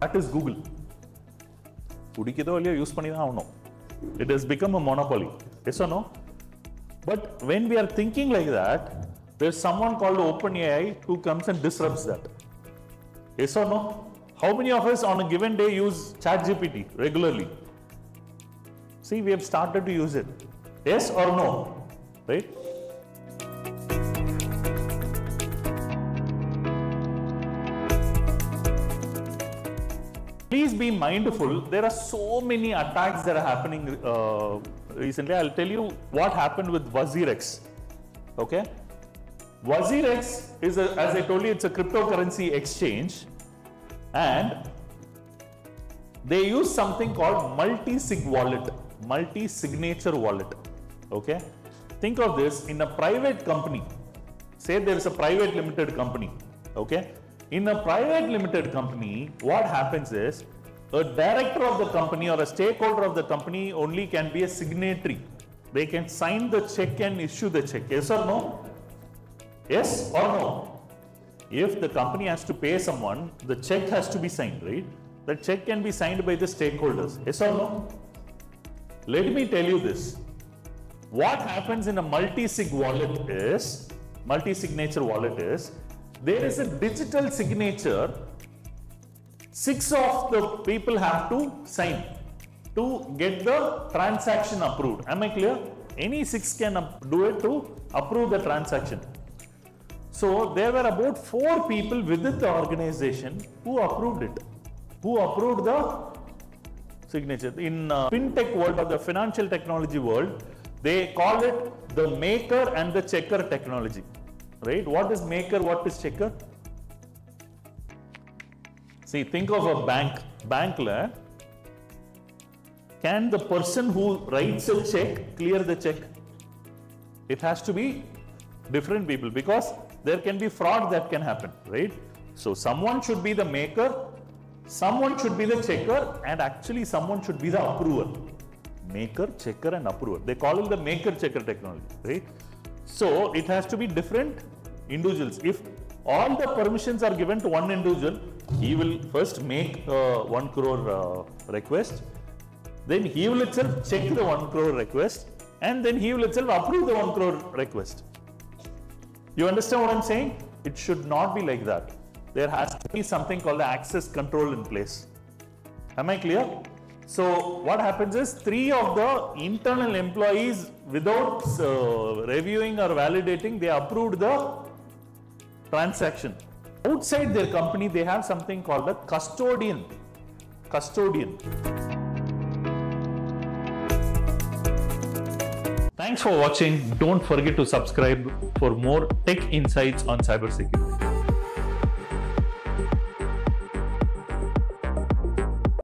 That is Google. It has become a monopoly. Yes or no? But when we are thinking like that, there's someone called OpenAI who comes and disrupts that. Yes or no? How many of us on a given day use ChatGPT regularly? See, we have started to use it. Yes or no? Right? Please be mindful. There are so many attacks that are happening recently. I'll tell you what happened with Wazirx. Okay? Wazirx is, as I told you, it's a cryptocurrency exchange, and they use something called multi-sig wallet, multi-signature wallet. Okay? Think of this in a private company. Say there is a private limited company. Okay? In a private limited company, what happens is a director of the company or a stakeholder of the company only can be a signatory. They can sign the check and issue the check. Yes or no? Yes or no? If the company has to pay someone, the check has to be signed, right? The check can be signed by the stakeholders. Yes or no? Let me tell you this. What happens in a multi-sig wallet is, multi-signature wallet is, there is a digital signature. 6 of the people have to sign to get the transaction approved. Am I clear? Any 6 can do it to approve the transaction. So there were about 4 people within the organization who approved it, who approved the signature. In fintech world or the financial technology world, they call it the maker and the checker technology. Right? What is maker? What is checker? See, think of a bank. Bankla. Can the person who writes a check clear the check? It has to be different people because there can be fraud that can happen, right? So someone should be the maker, someone should be the checker, and actually someone should be the approver. Maker, checker, and approver. They call it the maker-checker technology, right? So it has to be different individuals. If all the permissions are given to one individual, he will first make 1 crore request, then he will itself check the 1 crore request, and then he will itself approve the 1 crore request. You understand what I'm saying? It should not be like that. There has to be something called access control in place. Am I clear? So what happens is 3 of the internal employees, without reviewing or validating, they approved the transaction. Outside their company, they have something called a custodian. Thanks for watching. Don't forget to subscribe for more tech insights on cybersecurity.